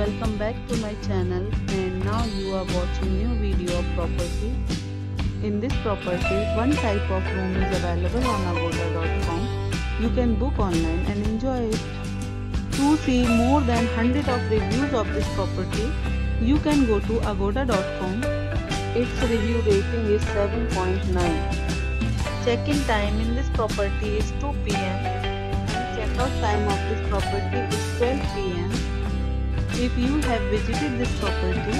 Welcome back to my channel, and now you are watching new video of property. In this property, one type of room is available on agoda.com. You can book online and enjoy it. To see more than 100 of reviews of this property, you can go to agoda.com. Its review rating is 7.9. Check-in time in this property is 2 p.m. Check-out time of this property is 12 p.m. If you have visited this property,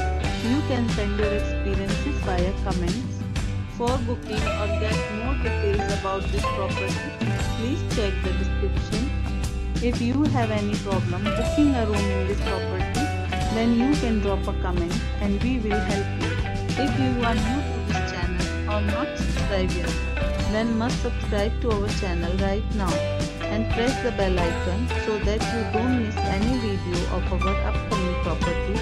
you can send your experiences via comments. For booking or get more details about this property, please check the description. If you have any problem booking a room in this property, then you can drop a comment and we will help you. If you are new to this channel or not subscribed yet, then must subscribe to our channel right now and press the bell icon so that you don't miss any video of our upcoming property.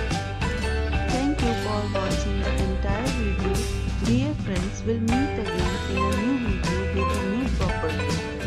Thank you for watching the entire video. Dear friends, we'll meet again in a new video with a new property.